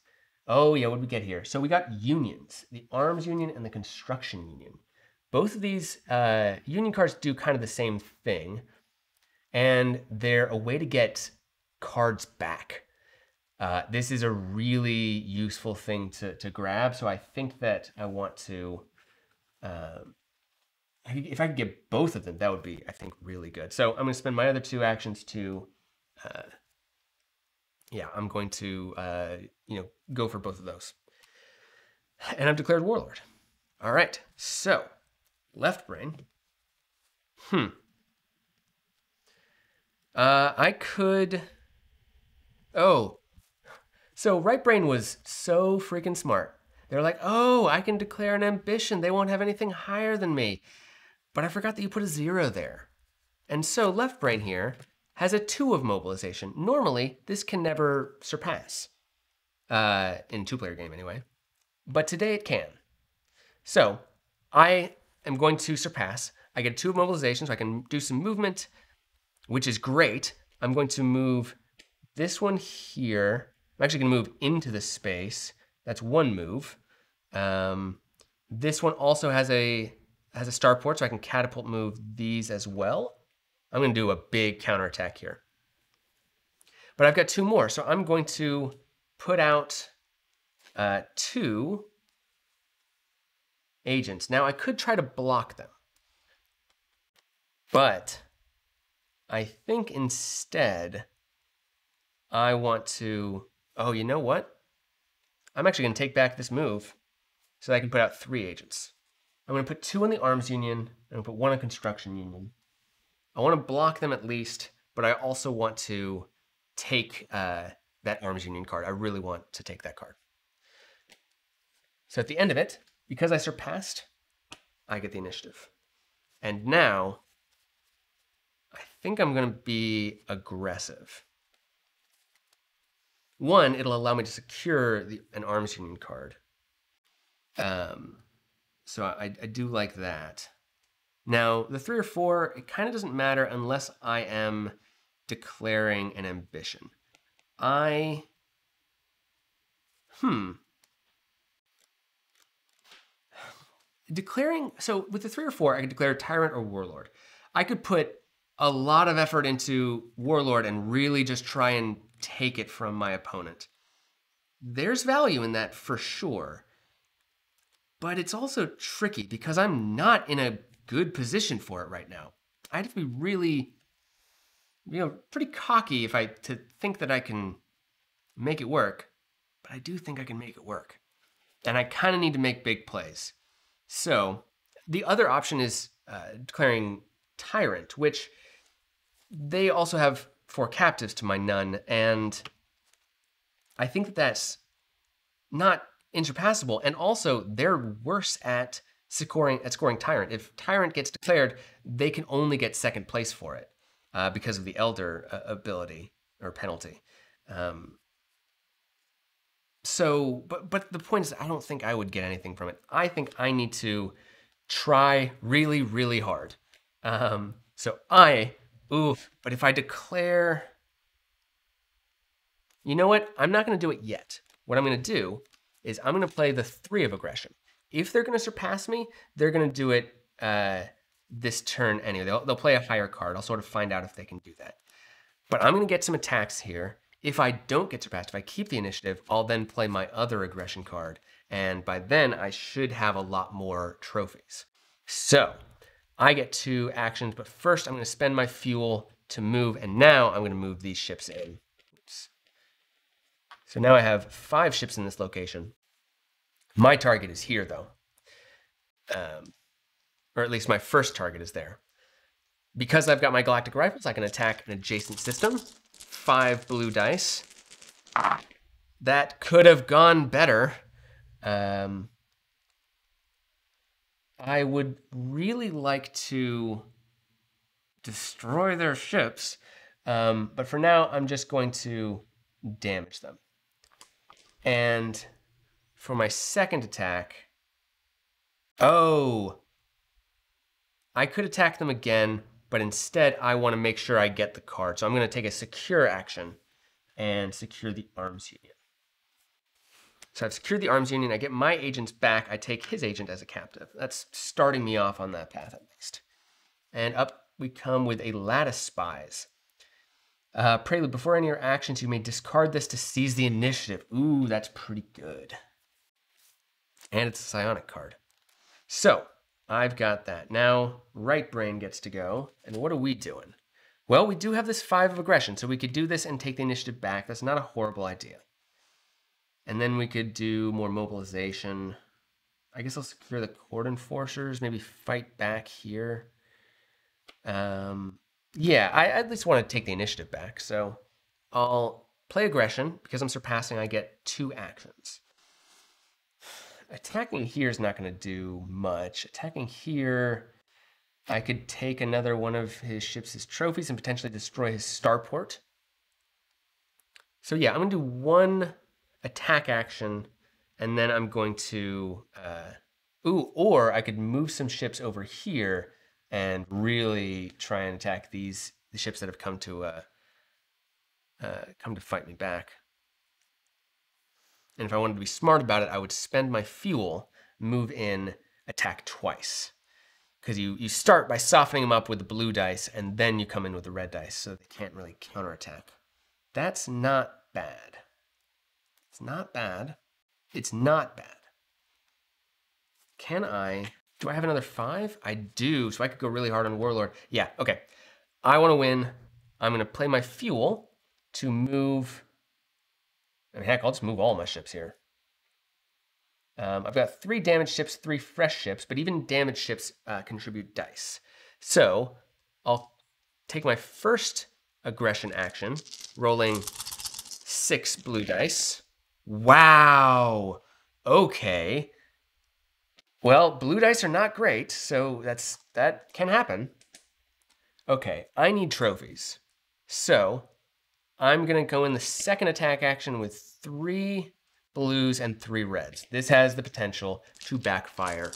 oh yeah, what did we get here? So we got unions, the arms union and the construction union. Both of these union cards do kind of the same thing, and they're a way to get cards back. This is a really useful thing to grab, so I think that I want to, if I could get both of them, that would be, I think, really good. So I'm going to spend my other 2 actions to, yeah, I'm going to go for both of those. And I've declared warlord. All right, so left brain. I could, so right brain was so freaking smart. They're like, oh, I can declare an ambition. They won't have anything higher than me. But I forgot that you put a 0 there. And so left brain here has a 2 of mobilization. Normally, this can never surpass, in two-player game anyway, but today it can. So I am going to surpass. I get 2 of mobilization, so I can do some movement, which is great. I'm going to move this one here. I'm actually gonna move into the space. That's one move. This one also has a starport, so I can catapult move these as well. I'm gonna do a big counterattack here. But I've got 2 more, so I'm going to put out 2 agents. Now I could try to block them, but I think instead I want to, oh, you know what? I'm actually gonna take back this move so that I can put out 3 agents. I'm gonna put 2 on the arms union, and I'm gonna put 1 on construction union. I wanna block them at least, but I also want to take that arms union card. I really want to take that card. So at the end of it, because I surpassed, I get the initiative. And now, I think I'm gonna be aggressive. One, it'll allow me to secure an arms union card. So I do like that. Now, the 3 or 4, it kind of doesn't matter unless I am declaring an ambition. Declaring, so with the 3 or 4, I could declare Tyrant or Warlord. I could put a lot of effort into Warlord and really just try and take it from my opponent. There's value in that for sure. But it's also tricky because I'm not in a good position for it right now. I'd have to be really, you know, pretty cocky if to think that I can make it work, but I do think I can make it work. And I kind of need to make big plays. So the other option is declaring Tyrant, which they also have 4 captives to my none, and I think that that's not insurpassable, and also they're worse at scoring Tyrant. If Tyrant gets declared, they can only get 2nd place for it because of the Elder ability or penalty. But the point is, I don't think I would get anything from it. I think I need to try really, really hard. But if I declare, you know what? I'm not gonna do it yet. What I'm gonna do is I'm gonna play the 3 of aggression. If they're gonna surpass me, they're gonna do it this turn anyway. They'll play a higher card. I'll sort of find out if they can do that. But I'm gonna get some attacks here. If I don't get surpassed, if I keep the initiative, I'll then play my other aggression card. And by then I should have a lot more trophies. So I get 2 actions, but first I'm gonna spend my fuel to move, and now I'm gonna move these ships in. Oops. So now I have 5 ships in this location. My target is here though, or at least my first target is there. Because I've got my galactic rifles, I can attack an adjacent system. 5 blue dice. That could have gone better. I would really like to destroy their ships, but for now, I'm just going to damage them. And for my second attack, oh, I could attack them again, but instead I want to make sure I get the card. So I'm going to take a secure action and secure the arms union. So I've secured the arms union, I get my agents back, I take his agent as a captive. That's starting me off on that path at least. And up we come with a lattice spies. Prelude, before any of your actions, you may discard this to seize the initiative. Ooh, that's pretty good. And it's a psionic card. So I've got that. Now right brain gets to go. And what are we doing? Well, we do have this 5 of aggression, so we could do this and take the initiative back. That's not a horrible idea. And then we could do more mobilization. I guess I'll secure the court enforcers, maybe fight back here. Yeah, I at least want to take the initiative back. So I'll play aggression. Because I'm surpassing, I get 2 actions. Attacking here is not going to do much. Attacking here, I could take another one of his ships, his trophies, and potentially destroy his starport. So yeah, I'm going to do one attack action, and then I'm going to... or I could move some ships over here and really try and attack the ships that have come to fight me back. And if I wanted to be smart about it, I would spend my fuel, move in, attack twice. Because you start by softening them up with the blue dice, and then you come in with the red dice, so they can't really counterattack. That's not bad. It's not bad. It's not bad. Can I... do I have another 5? I do, so I could go really hard on Warlord. Yeah, okay. I want to win. I'm going to play my fuel to move... I mean, heck, I'll just move all my ships here. I've got 3 damaged ships, 3 fresh ships, but even damaged ships contribute dice. So I'll take my first aggression action, rolling 6 blue dice. Wow, okay. Well, blue dice are not great, so that can happen. Okay, I need trophies. So I'm gonna go in the second attack action with 3 blues and 3 reds. This has the potential to backfire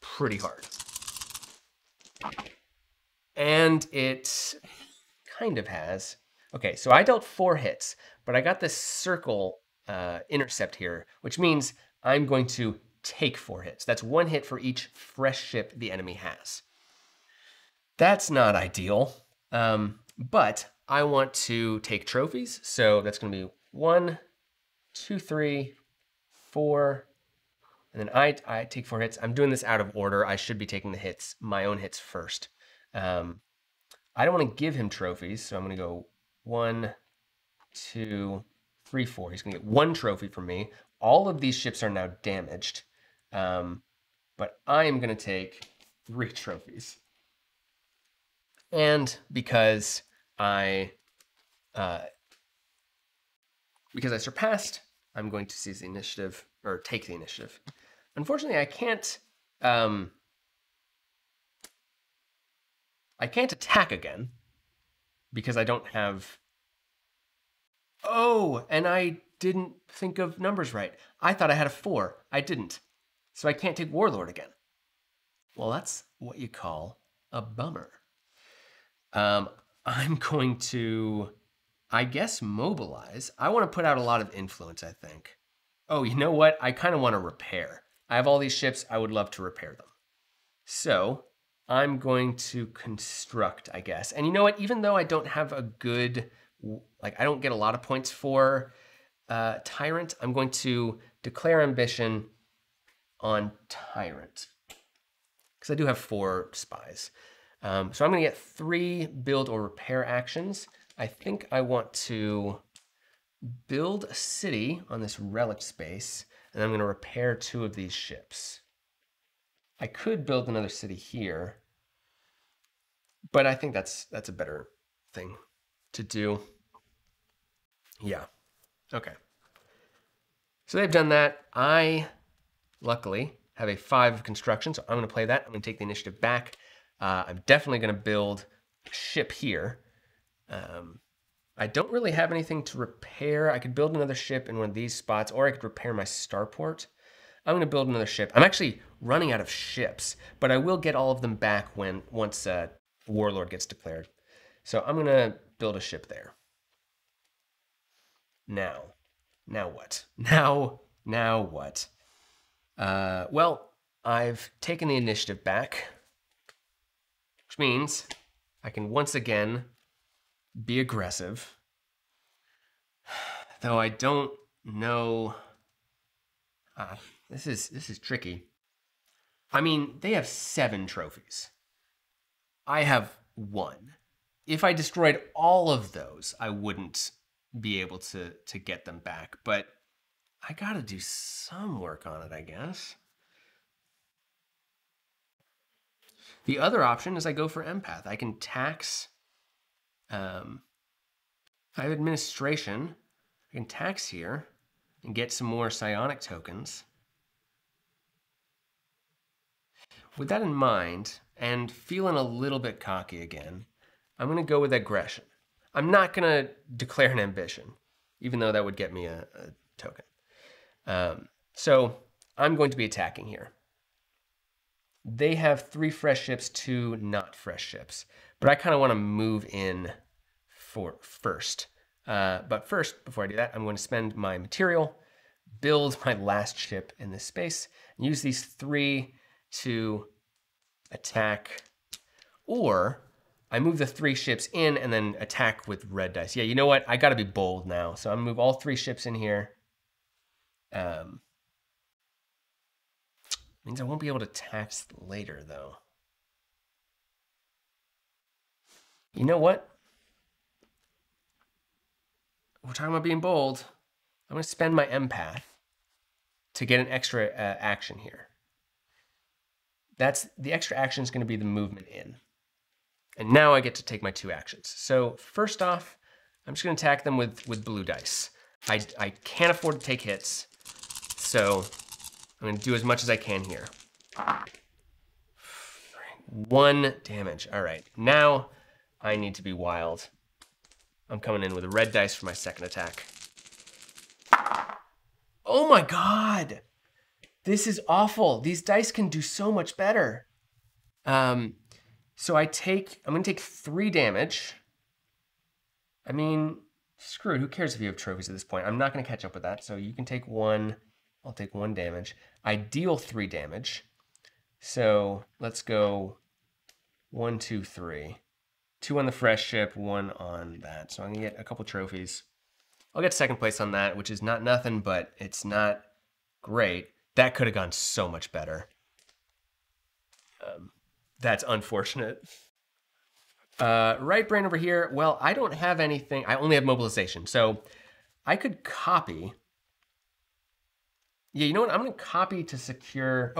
pretty hard. And it kind of has. Okay, so I dealt 4 hits, but I got this circle intercept here, which means I'm going to take 4 hits. That's 1 hit for each fresh ship the enemy has. That's not ideal, but I want to take trophies, so that's going to be 1, 2, 3, 4, and then I take 4 hits. I'm doing this out of order. I should be taking the hits, my own hits first. I don't want to give him trophies, so I'm going to go 1, 2, 3, 4. He's going to get 1 trophy from me. All of these ships are now damaged, but I am going to take 3 trophies. And because I surpassed, I'm going to seize the initiative, or take the initiative. Unfortunately, I can't attack again because I don't have... Oh, and I didn't think of numbers right. I thought I had a 4. I didn't. So I can't take Warlord again. Well, that's what you call a bummer. I'm going to... I guess mobilize. I want to put out a lot of influence, I think. Oh, you know what? I kind of want to repair. I have all these ships. I would love to repair them. So I'm going to construct, I guess. And you know what? Even though I don't have a good, like I don't get a lot of points for Tyrant, I'm going to declare ambition on Tyrant because I do have 4 spies. So I'm going to get 3 build or repair actions. I think I want to build a city on this relic space, and I'm going to repair 2 of these ships. I could build another city here, but I think that's a better thing to do. Yeah. Okay. So they've done that. I, luckily, have a 5 of construction, so I'm going to play that. I'm going to take the initiative back. I'm definitely going to build a ship here. I don't really have anything to repair. I could build another ship in one of these spots, or I could repair my starport. I'm going to build another ship. I'm actually running out of ships, but I will get all of them back once Warlord gets declared. So I'm going to build a ship there. Now what? Now what? Well, I've taken the initiative back, which means I can once again be aggressive, though I don't know. This is tricky. I mean, they have 7 trophies. I have 1. If I destroyed all of those, I wouldn't be able to get them back, but I gotta do some work on it, I guess. The other option is I go for Empath. I can tax... I have administration. I can tax here and get some more psionic tokens. With that in mind, and feeling a little bit cocky again, I'm gonna go with aggression. I'm not gonna declare an ambition, even though that would get me a token. So I'm going to be attacking here. They have 3 fresh ships, 2 not fresh ships, but I kind of want to move in for first. But first, before I do that, I'm going to spend my material, build my last ship in this space, and use these 3 to attack, or I move the 3 ships in and then attack with red dice. Yeah, you know what? I got to be bold now. So I'm gonna move all 3 ships in here. Means I won't be able to tax later, though. You know what? We're talking about being bold. I'm going to spend my empath to get an extra action here. That's the extra action is going to be the movement in. And now I get to take my 2 actions. So first off, I'm just going to attack them with blue dice. I can't afford to take hits, so I'm gonna do as much as I can here. 1 damage, all right. Now I need to be wild. I'm coming in with a red dice for my second attack. Oh my God, this is awful. These dice can do so much better. So I'm gonna take 3 damage. I mean, screw it, who cares if you have trophies at this point? I'm not gonna catch up with that, so you can take 1. I'll take 1 damage. I deal 3 damage. So let's go 1, 2, 3. 2 on the fresh ship, 1 on that. So I'm gonna get a couple trophies. I'll get second place on that, which is not nothing, but it's not great. That could have gone so much better. That's unfortunate. Right brain over here. Well, I don't have anything. I only have mobilization. So I could copy. Yeah, you know what? I'm gonna copy to secure,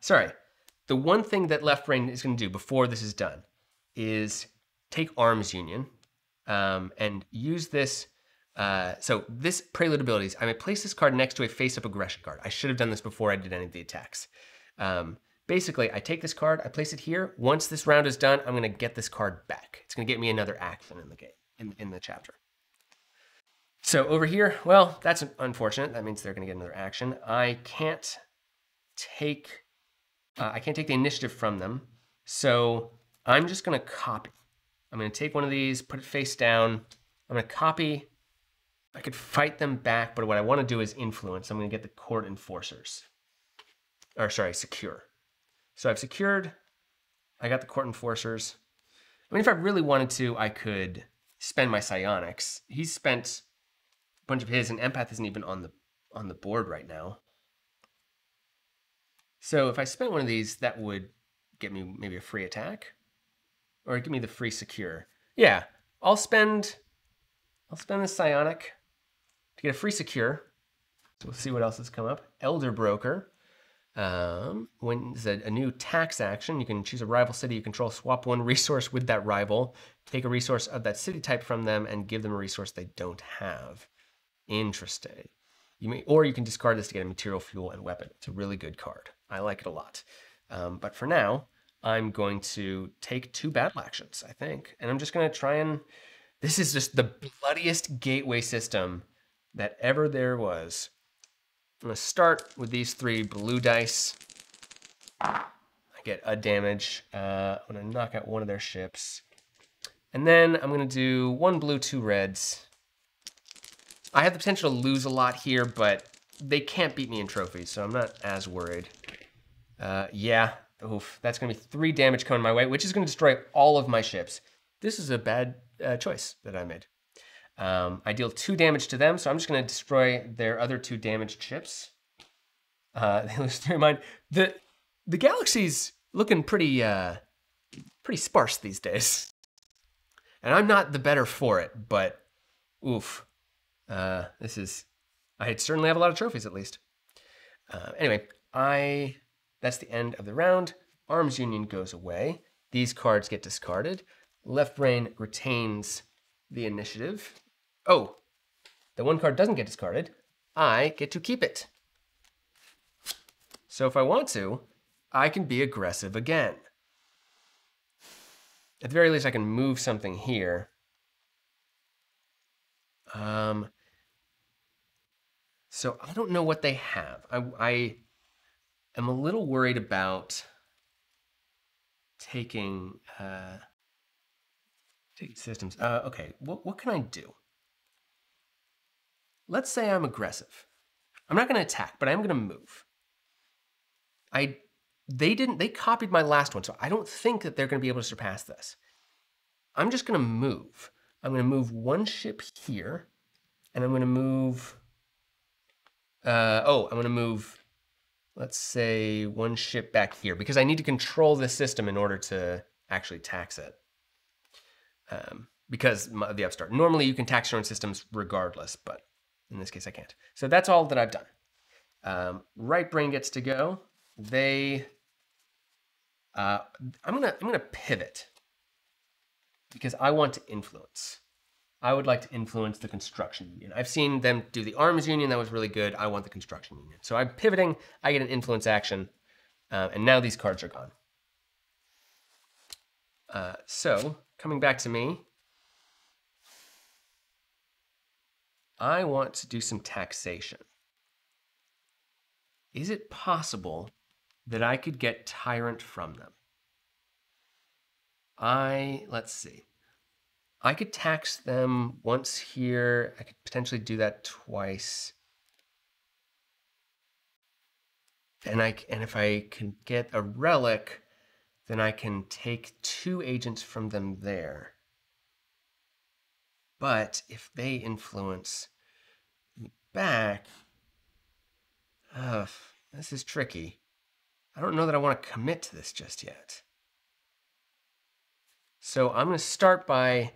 sorry. The one thing that left brain is gonna do before this is done is take arms union and use this, so this prelude abilities, I may place this card next to a face-up aggression card. I should have done this before I did any of the attacks. Basically, I take this card, I place it here. Once this round is done, I'm gonna get this card back. It's gonna get me another action in the game, in the chapter. So over here, well, that's unfortunate. That means they're gonna get another action. I can't take the initiative from them. So I'm just gonna copy. I'm gonna take one of these, put it face down. I'm gonna copy. I could fight them back, but what I wanna do is influence. I'm gonna get the court enforcers. Or sorry, secure. So I've secured, I got the court enforcers. I mean, if I really wanted to, I could spend my psionics. He's spent bunch of his, and empath isn't even on the board right now. So if I spent one of these, that would get me maybe a free attack, or give me the free secure. Yeah, I'll spend the psionic to get a free secure. So we'll see what else has come up. Elder Broker. When it's a new tax action, you can choose a rival city you control, swap 1 resource with that rival, take a resource of that city type from them, and give them a resource they don't have. Interesting. Or you can discard this to get a material, fuel, and weapon. It's a really good card. I like it a lot. But for now, I'm going to take 2 battle actions, I think. And I'm just going to try and... This is just the bloodiest gateway system that ever there was. I'm going to start with these 3 blue dice. I get a damage. I'm going to knock out one of their ships. And then I'm going to do 1 blue, 2 reds. I have the potential to lose a lot here, but they can't beat me in trophies, so I'm not as worried. Yeah, oof, that's gonna be 3 damage coming my way, which is gonna destroy all of my ships. This is a bad choice that I made. I deal 2 damage to them, so I'm just gonna destroy their other 2 damaged ships. They lose 3 of mine. The galaxy's looking pretty sparse these days. And I'm not the better for it, but oof. I certainly have a lot of trophies at least. Anyway, that's the end of the round. Arms Union goes away. These cards get discarded. Left brain retains the initiative. Oh, the one card doesn't get discarded. I get to keep it. So if I want to, I can be aggressive again. At the very least, I can move something here. So I don't know what they have. I am a little worried about taking systems. Okay, what can I do? Let's say I'm aggressive. I'm not going to attack, but I am going to move. They copied my last one, so I don't think that they're going to be able to surpass this. I'm just going to move. I'm going to move one ship here, and I'm going to move. I'm going to move. Let's say one ship back here because I need to control this system in order to actually tax it. Because of the upstart. Normally you can tax your own systems regardless, but in this case I can't. So that's all that I've done. Right brain gets to go. I'm gonna pivot because I want to influence. I would like to influence the construction union. I've seen them do the arms union. That was really good. I want the construction union. So I'm pivoting. I get an influence action. And now these cards are gone. So coming back to me, I want to do some taxation. Is it possible that I could get tyrant from them? Let's see. I could tax them once here. I could potentially do that twice. And if I can get a relic, then I can take two agents from them there. But if they influence me back, this is tricky. I don't know that I want to commit to this just yet. So I'm going to start by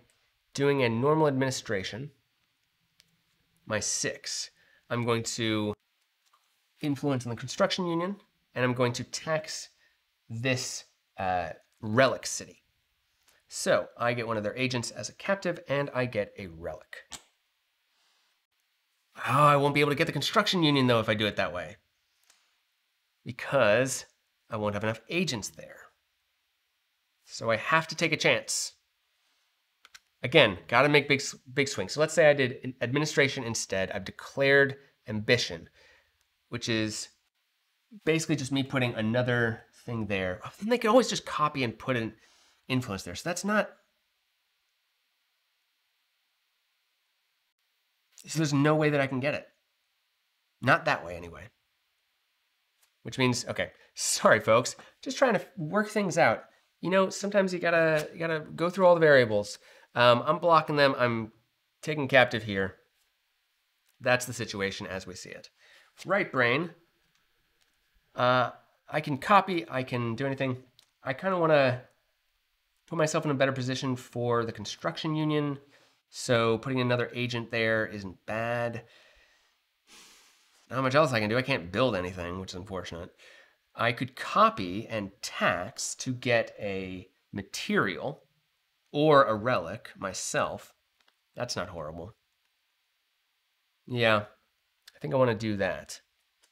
doing a normal administration. My 6. I'm going to influence on the construction union, and I'm going to tax this relic city. So I get one of their agents as a captive, and I get a relic. Oh, I won't be able to get the construction union, though, if I do it that way. Because I won't have enough agents there. So I have to take a chance. Again, got to make big swings. So let's say I did administration instead. I've declared ambition, which is basically just me putting another thing there. Oh, then they can always just copy and put an influence there. So that's not... So there's no way that I can get it. Not that way, anyway. Which means, okay, sorry, folks. Just trying to work things out. You know, sometimes you gotta go through all the variables. I'm blocking them. I'm taking captive here. That's the situation as we see it. Right brain. I can copy. I can do anything. I kind of want to put myself in a better position for the construction union. So putting another agent there isn't bad. Not much else I can do. I can't build anything, which is unfortunate. I could copy and tax to get a material or a relic myself. That's not horrible. Yeah, I think I want to do that.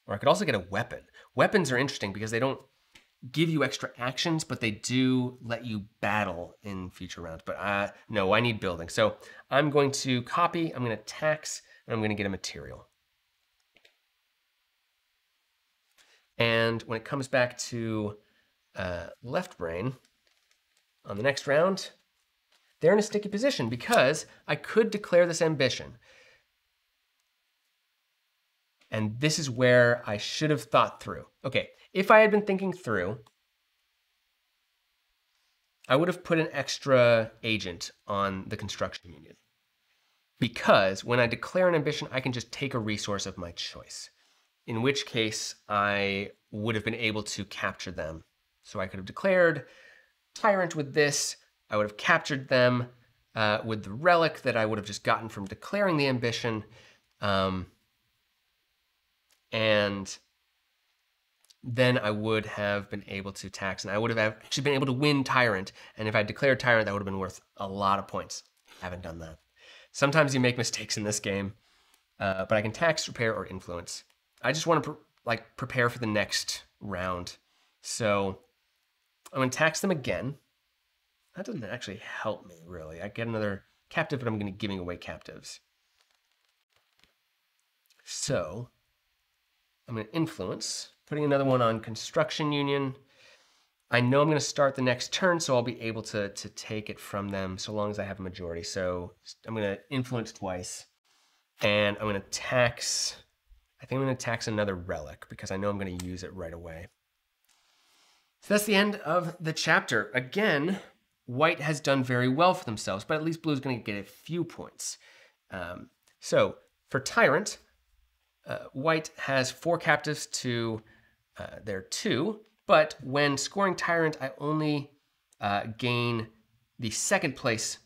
Or I could also get a weapon. Weapons are interesting because they don't give you extra actions, but they do let you battle in future rounds. But no, I need building. So I'm going to copy, I'm going to tax, and I'm going to get a material. And when it comes back to left brain, on the next round, they're in a sticky position because I could declare this ambition. And this is where I should have thought through. Okay, if I had been thinking through, I would have put an extra agent on the construction union. Because when I declare an ambition, I can just take a resource of my choice. In which case I would have been able to capture them. So I could have declared tyrant with this. I would have captured them with the relic that I would have just gotten from declaring the ambition. And then I would have been able to tax, and I would have actually been able to win tyrant. And if I declared tyrant, that would have been worth a lot of points. I haven't done that. Sometimes you make mistakes in this game, but I can tax, repair, or influence. I just want to prepare for the next round. So I'm going to tax them again. That doesn't actually help me, really. I get another captive, but I'm going to be giving away captives. So I'm going to influence, putting another one on construction union. I know I'm going to start the next turn, so I'll be able to take it from them so long as I have a majority. So I'm going to influence twice, and I'm going to tax. I think I'm going to tax another relic because I know I'm going to use it right away. So that's the end of the chapter. Again, white has done very well for themselves, but at least blue is going to get a few points. So for Tyrant, white has 4 captives to their 2. But when scoring Tyrant, I only gain the second place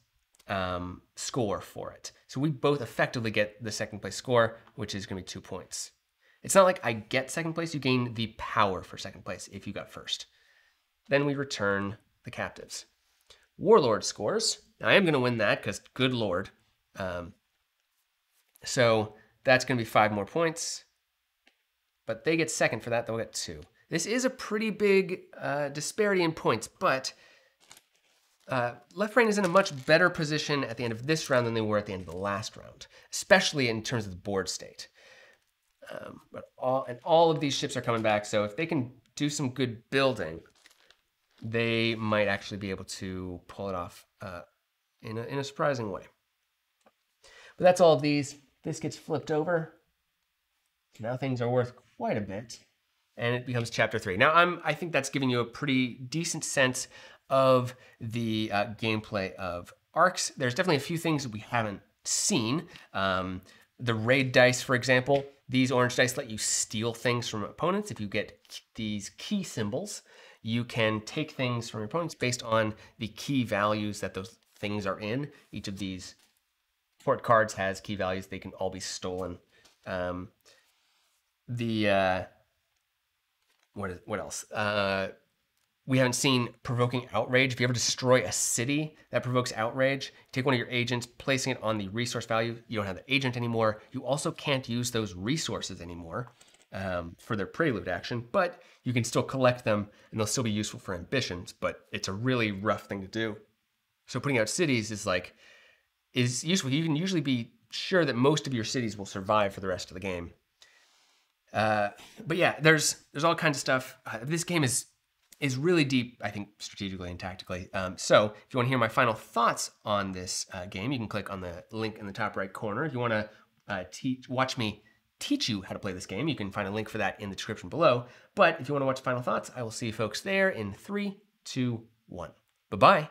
score for it. So we both effectively get the second place score, which is gonna be 2 points. It's not like I get second place, you gain the power for second place if you got first. Then we return the captives. Warlord scores. Now I am gonna win that because good Lord. So that's gonna be 5 more points, but they get second for that, they'll get 2. This is a pretty big disparity in points, but Left Brain is in a much better position at the end of this round than they were at the end of the last round, especially in terms of the board state. But all of these ships are coming back, so if they can do some good building, they might actually be able to pull it off in a surprising way. But that's all of these. This gets flipped over. Now things are worth quite a bit. And it becomes chapter 3. Now, I think that's giving you a pretty decent sense of the gameplay of Arcs. There's definitely a few things that we haven't seen. The raid dice, for example, these orange dice let you steal things from opponents. If you get these key symbols, you can take things from your opponents based on the key values that those things are in. Each of these port cards has key values. They can all be stolen. What else? We haven't seen provoking outrage. If you ever destroy a city that provokes outrage, take one of your agents, placing it on the resource value. You don't have the agent anymore. You also can't use those resources anymore for their prelude action, but you can still collect them and they'll still be useful for ambitions, but it's a really rough thing to do. So putting out cities is useful. You can usually be sure that most of your cities will survive for the rest of the game. But yeah, there's all kinds of stuff. This game is really deep, I think, strategically and tactically. So if you want to hear my final thoughts on this game, you can click on the link in the top right corner. If you want to watch me teach you how to play this game, you can find a link for that in the description below. But if you want to watch final thoughts, I will see you folks there in 3, 2, 1. Bye-bye.